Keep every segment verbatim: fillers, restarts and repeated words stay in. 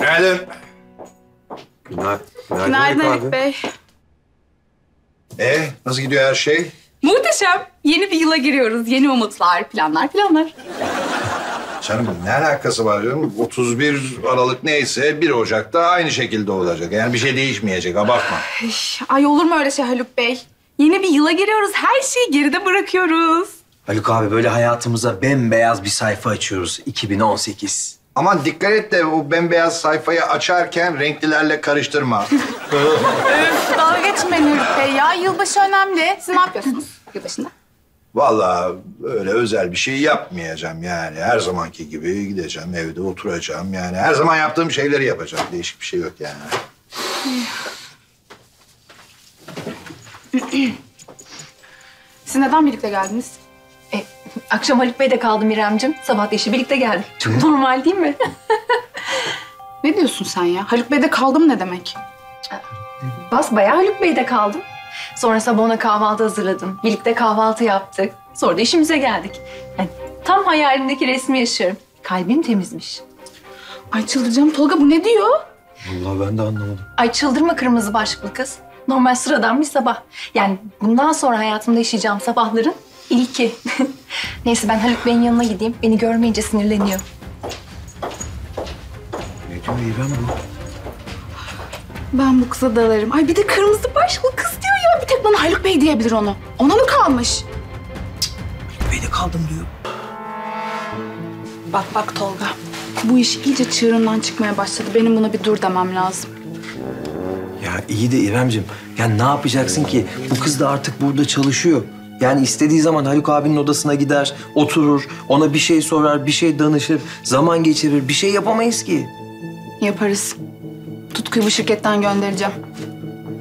Günaydın. Günaydın. Günaydın Ali Bey. Ee, nasıl gidiyor her şey? Muhteşem. Yeni bir yıla giriyoruz. Yeni umutlar, planlar, planlar. Canım ne alakası var canım? otuz bir Aralık neyse bir Ocak'ta aynı şekilde olacak. Yani bir şey değişmeyecek, abartma. Ay, ay olur mu öyle şey Haluk Bey? Yeni bir yıla giriyoruz. Her şeyi geride bırakıyoruz. Haluk abi böyle hayatımıza bembeyaz bir sayfa açıyoruz. iki bin on sekiz. Aman dikkat et de o bembeyaz sayfayı açarken renklilerle karıştırma. Öf, dalga geçmeyin Haluk Bey ya. Yılbaşı önemli. Siz ne yapıyorsunuz yılbaşında? Vallahi öyle özel bir şey yapmayacağım yani. Her zamanki gibi gideceğim, evde oturacağım yani. Her zaman yaptığım şeyleri yapacağım. Değişik bir şey yok yani. Siz neden birlikte geldiniz? E, akşam Haluk Bey'de kaldım İrem'cim. Sabah da işi birlikte geldik. Çok normal değil mi? Ne diyorsun sen ya? Haluk Bey'de kaldım ne demek? Basbayağı Haluk Bey'de kaldım. Sonra sabah ona kahvaltı hazırladım. Birlikte kahvaltı yaptık. Sonra da işimize geldik. Yani tam hayalimdeki resmi yaşıyorum. Kalbim temizmiş. Ay çıldıracağım Tolga, bu ne diyor? Vallahi ben de anlamadım. Ay çıldırma kırmızı başlıklı kız. Normal sıradan bir sabah. Yani bundan sonra hayatımda yaşayacağım sabahların ilki. Neyse ben Haluk Bey'in yanına gideyim. Beni görmeyince sinirleniyor. Ne diyor İrem bu? Ben bu kıza dalarım. Ay bir de kırmızı başlıklı kız diyor ya. Bir tek bana Haluk Bey diyebilir onu. Ona mı kalmış? Cık, Haluk Bey'de kaldım diyor. Bak bak Tolga. Bu iş iyice çığırından çıkmaya başladı. Benim buna bir dur demem lazım. Ya iyi de İremciğim. Yani ne yapacaksın ki? Bu kız da artık burada çalışıyor. Yani istediği zaman Haluk abinin odasına gider, oturur, ona bir şey sorar, bir şey danışır, zaman geçirir. Bir şey yapamayız ki. Yaparız. Tutku'yu bu şirketten göndereceğim.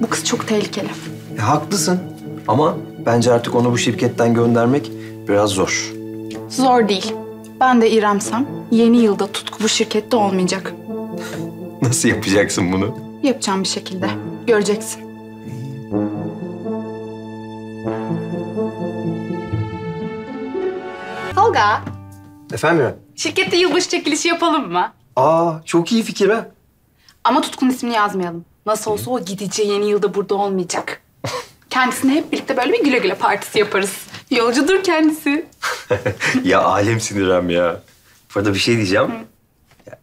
Bu kız çok tehlikeli. E, haklısın ama bence artık onu bu şirketten göndermek biraz zor. Zor değil. Ben de İrem'sem yeni yılda Tutku bu şirkette olmayacak. Nasıl yapacaksın bunu? Yapacağım bir şekilde. Göreceksin. Tolga. Efendim? Şirkette yılbaşı çekilişi yapalım mı? Aa, çok iyi fikir ha. Ama Tutku'nun ismini yazmayalım. Nasıl olsa o gideceği yeni yılda burada olmayacak. Kendisine hep birlikte böyle bir güle güle partisi yaparız. Yolcudur kendisi. Ya alemsin İrem ya. Burada bir şey diyeceğim. Ya,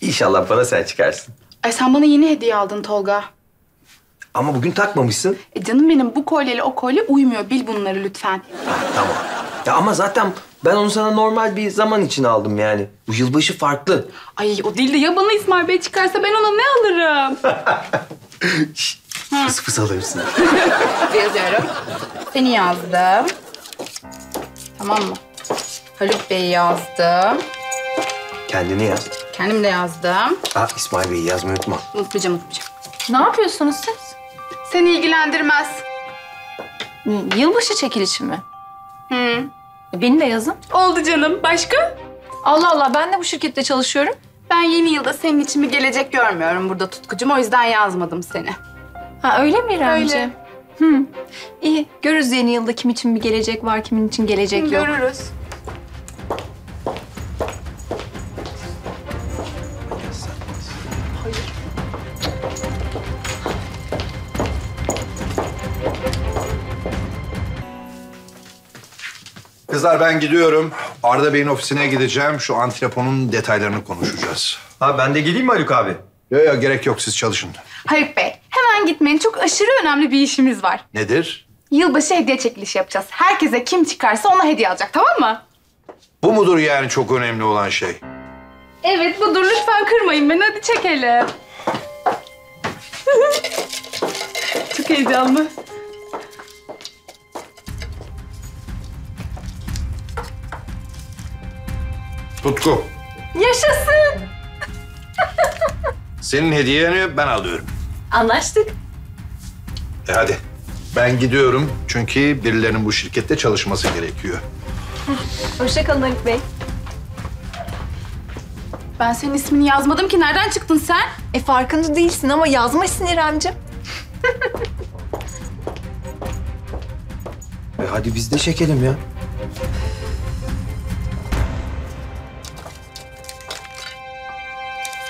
İnşallah bana sen çıkarsın. Ay sen bana yeni hediye aldın Tolga. Ama bugün takmamışsın. E canım benim bu kolyeyle o kolye uymuyor. Bil bunları lütfen. Ha, tamam. Ya ama zaten ben onu sana normal bir zaman için aldım yani. Bu yılbaşı farklı. Ay o değil de ya bana İsmail Bey çıkarsa ben ona ne alırım? Şşt, fıs fıs alırsın. Yazıyorum. Seni yazdım. Tamam mı? Haluk Bey'i yazdım. Kendini yaz. Kendim de yazdım. Aa, İsmail Bey'i yazmayı unutma. Unutmayacağım, unutmayacağım. Ne yapıyorsunuz siz? Seni ilgilendirmez. Yılbaşı çekilişi mi? Hı. Beni de yazın. Oldu canım. Başka? Allah Allah, ben de bu şirkette çalışıyorum. Ben yeni yılda senin için bir gelecek görmüyorum burada Tutkucuğum. O yüzden yazmadım seni. Ha öyle mi İremci? Öyle. Hı. İyi. Görürüz yeni yılda kim için bir gelecek var, kimin için gelecek yok. Görürüz. Kızlar ben gidiyorum. Arda Bey'in ofisine gideceğim. Şu antreponun detaylarını konuşacağız. Ha ben de geleyim mi Haluk abi? Yok yok gerek yok, siz çalışın. Haluk Bey hemen gitmeyin. Çok aşırı önemli bir işimiz var. Nedir? Yılbaşı hediye çekilişi yapacağız. Herkese kim çıkarsa ona hediye alacak, tamam mı? Bu mudur yani çok önemli olan şey? Evet budur, lütfen kırmayın beni, hadi çekelim. Çok heyecanlı. Tutku. Yaşasın. Senin hediyeni ben alıyorum. Anlaştık. E hadi. Ben gidiyorum çünkü birilerinin bu şirkette çalışması gerekiyor. Hoşça kalın Haluk Bey. Ben senin ismini yazmadım ki. Nereden çıktın sen? E farkında değilsin ama yazmışsın İremciğim. E hadi biz de çekelim ya.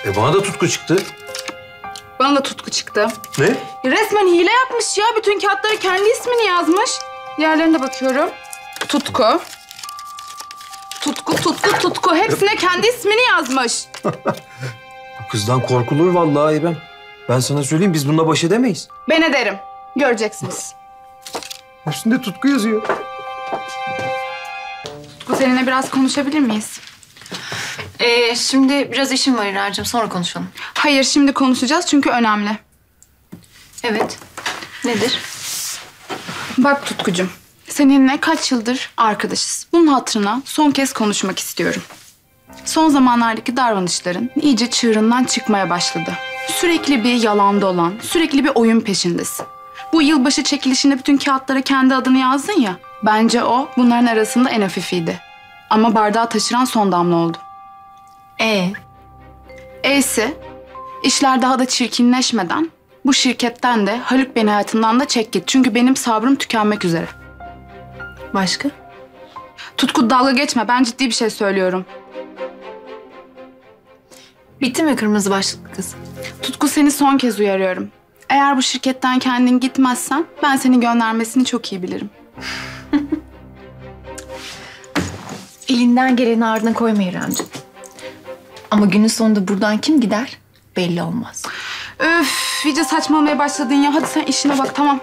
E bana da tutku çıktı. Bana da tutku çıktı. Ne? Ya resmen hile yapmış ya. Bütün kağıtlara kendi ismini yazmış. Diğerlerine de bakıyorum. Tutku. Tutku, tutku, tutku. Hepsine kendi ismini yazmış. Kızdan korkulur vallahi İrem. Ben sana söyleyeyim, biz bununla baş edemeyiz. Ben ederim. Göreceksiniz. Üstünde tutku yazıyor. Tutku, seninle biraz konuşabilir miyiz? Ee, şimdi biraz işim var İrem'cığım. Sonra konuşalım. Hayır, şimdi konuşacağız çünkü önemli. Evet. Nedir? Bak Tutkucuğum, seninle kaç yıldır arkadaşız. Bunun hatırına son kez konuşmak istiyorum. Son zamanlardaki davranışların iyice çığırından çıkmaya başladı. Sürekli bir yalan dolan, sürekli bir oyun peşindesin. Bu yılbaşı çekilişinde bütün kağıtlara kendi adını yazdın ya. Bence o bunların arasında en hafifiydi. Ama bardağı taşıran son damla oldu. Ee? E'si, işler daha da çirkinleşmeden bu şirketten de Haluk Bey'in hayatından da çek git. Çünkü benim sabrım tükenmek üzere. Başka? Tutku, dalga geçme. Ben ciddi bir şey söylüyorum. Bitti mi kırmızı başlıklı kız? Tutku, seni son kez uyarıyorum. Eğer bu şirketten kendin gitmezsen ben seni göndermesini çok iyi bilirim. Elinden geleni ardına koyma İrem'ciğim. Ama günün sonunda buradan kim gider belli olmaz. Öf, iyice saçmalamaya başladın ya. Hadi sen işine bak, tamam.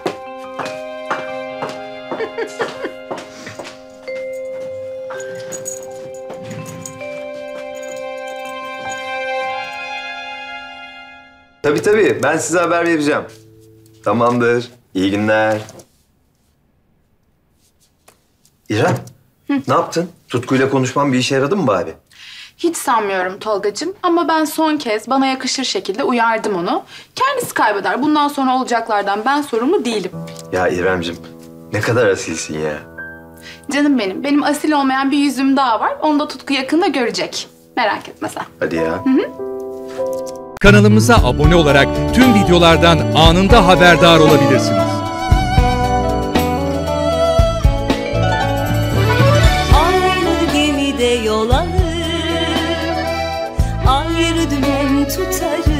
Tabii tabii, ben size haber vereceğim. Tamamdır, iyi günler. İrem, hı, ne yaptın? Tutkuyla konuşmam bir işe yaradı mı bari? Hiç sanmıyorum Tolgacığım, ama ben son kez bana yakışır şekilde uyardım onu. Kendisi kaybeder, bundan sonra olacaklardan ben sorumlu değilim. Ya İrem'cim, ne kadar asilsin ya. Canım benim, benim asil olmayan bir yüzüm daha var. Onu da Tutku yakında görecek. Merak etme sen. Hadi ya. Hı hı. Kanalımıza abone olarak tüm videolardan anında haberdar olabilirsiniz. Aynı gemide yol alır, ayrı dümen tutarız.